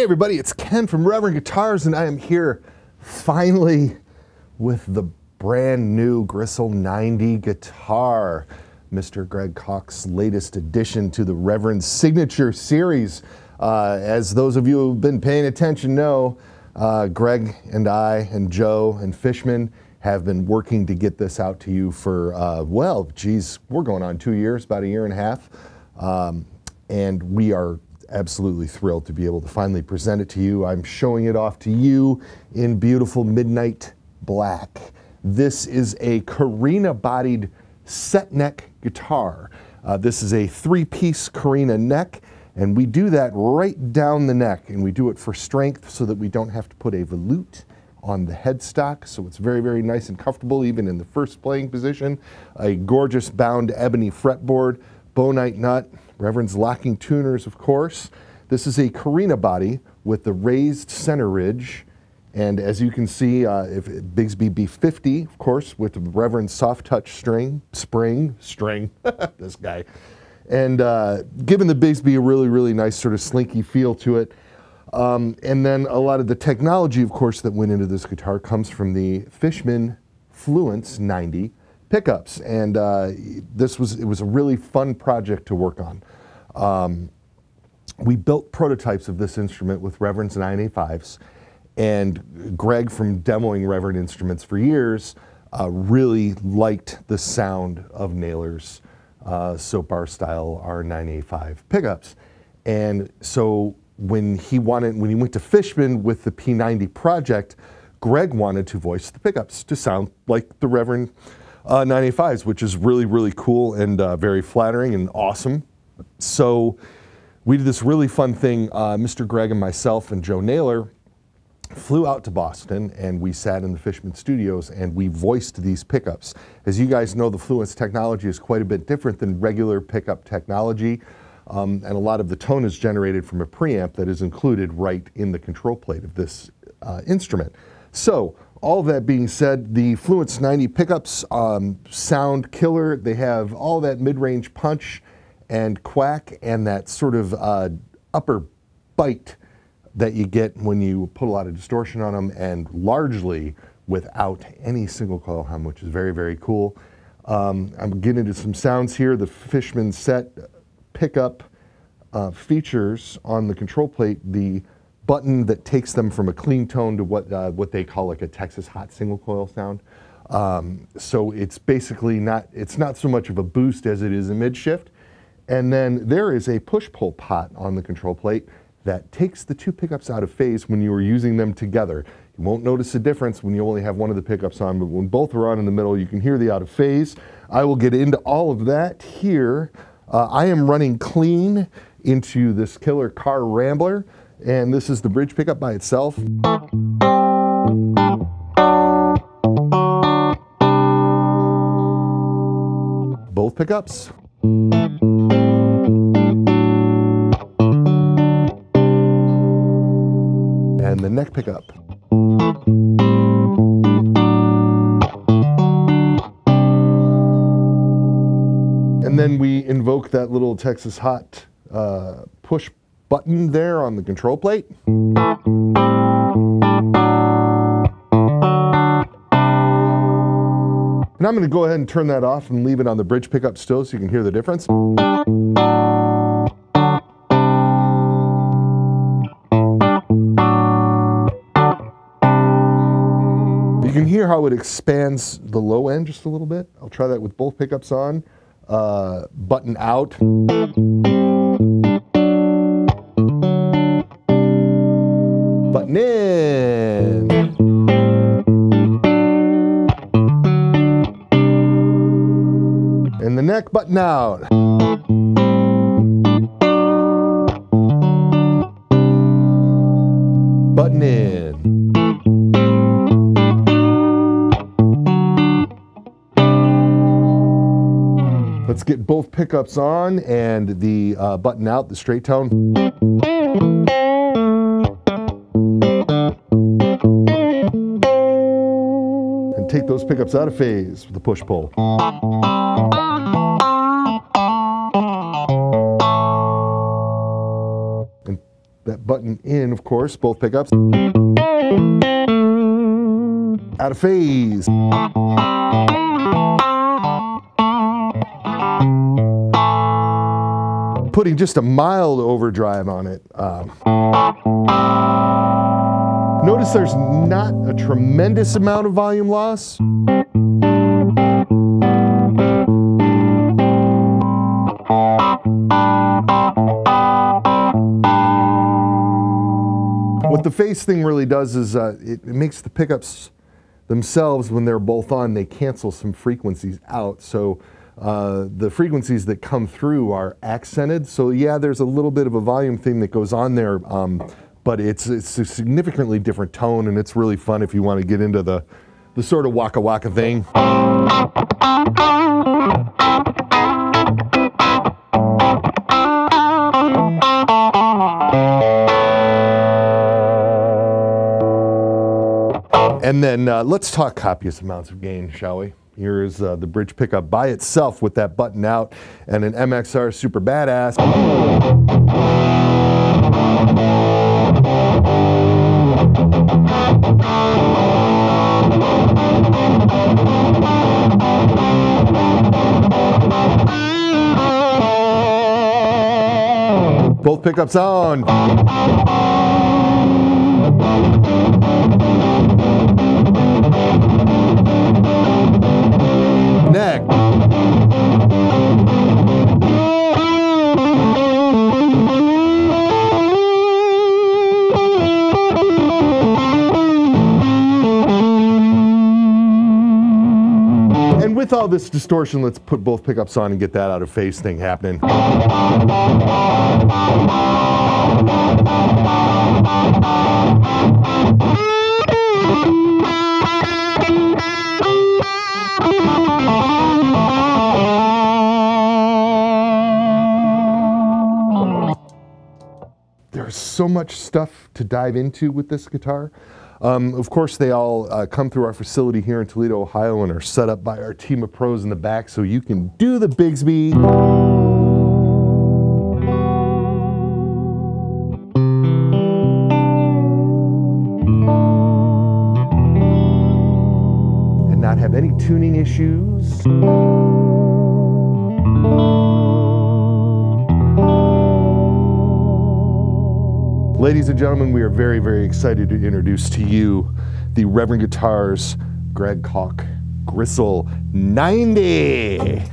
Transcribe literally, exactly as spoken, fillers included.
Hey everybody, it's Ken from Reverend Guitars, and I am here finally with the brand new Gristle ninety guitar, Mister Greg Cox's latest addition to the Reverend's signature series. Uh, as those of you who've been paying attention know, uh, Greg and I and Joe and Fishman have been working to get this out to you for, uh, well, geez, we're going on two years, about a year and a half, um, and we are absolutely thrilled to be able to finally present it to you. I'm showing it off to you in beautiful midnight black. This is a Korina bodied set neck guitar. Uh, this is a three-piece Korina neck, and we do that right down the neck, and we do it for strength so that we don't have to put a volute on the headstock, so it's very, very nice and comfortable even in the first playing position. A gorgeous bound ebony fretboard, Bonite nut, Reverend's locking tuners, of course. This is a Korina body with the raised center ridge, and as you can see, uh, if Bigsby B fifty, of course, with the Reverend's soft touch string, spring, string, this guy, and uh, giving the Bigsby a really, really nice sort of slinky feel to it. Um, and then a lot of the technology, of course, that went into this guitar comes from the Fishman Fluence ninety pickups, and uh, this was it was a really fun project to work on. Um, we built prototypes of this instrument with Reverend's nine A fives, and Greg, from demoing Reverend instruments for years, uh, really liked the sound of Naylor's uh, soap bar style R nine A five pickups, and so when he wanted when he went to Fishman with the P ninety project, Greg wanted to voice the pickups to sound like the Reverend Uh, nine A fives, which is really, really cool and uh, very flattering and awesome. So we did this really fun thing. Uh, Mister Greg and myself and Joe Naylor flew out to Boston, and we sat in the Fishman studios and we voiced these pickups. As you guys know, the Fluence technology is quite a bit different than regular pickup technology, um, and a lot of the tone is generated from a preamp that is included right in the control plate of this uh, instrument. So all that being said, the Fluence ninety pickups um, sound killer. They have all that mid-range punch and quack and that sort of uh, upper bite that you get when you put a lot of distortion on them, and largely without any single coil hum, which is very, very cool. Um, I'm getting into some sounds here. The Fishman set pickup uh, features on the control plate the button that takes them from a clean tone to what uh, what they call like a Texas hot single coil sound. Um, so it's basically not it's not so much of a boost as it is a mid shift. And then there is a push pull pot on the control plate that takes the two pickups out of phase when you are using them together. You won't notice a difference when you only have one of the pickups on, but when both are on in the middle, you can hear the out of phase. I will get into all of that here. Uh, I am running clean into this killer Carr Rambler, and this is the bridge pickup by itself. Both pickups. And the neck pickup. And then we invoke that little Texas hot uh, push button there on the control plate. And I'm going to go ahead and turn that off and leave it on the bridge pickup still so you can hear the difference. You can hear how it expands the low end just a little bit. I'll try that with both pickups on. Uh, button out. Button in. And the neck button out. Button in. Let's get both pickups on and the uh, button out, the straight tone. Take those pickups out of phase with the push pull. And that button button in, of course, both pickups. Out of phase. Putting just a mild overdrive on it. Um, notice there's not a tremendous amount of volume loss. What the phase thing really does is uh, it, it makes the pickups themselves, when they're both on, they cancel some frequencies out. So uh, the frequencies that come through are accented. So yeah, there's a little bit of a volume thing that goes on there, um, but it's, it's a significantly different tone, and it's really fun if you want to get into the, the sort of waka waka thing. And then uh, let's talk copious amounts of gain, shall we? Here is uh, the bridge pickup by itself with that button out and an M X R Super Badass. Both pickups on. Neck. And with all this distortion, let's put both pickups on and get that out of phase thing happening. There's so much stuff to dive into with this guitar. Um, of course, they all uh, come through our facility here in Toledo, Ohio, and are set up by our team of pros in the back, so you can do the Bigsby, and not have any tuning issues. Ladies and gentlemen, we are very, very excited to introduce to you the Reverend Guitars Greg Koch Gristle ninety.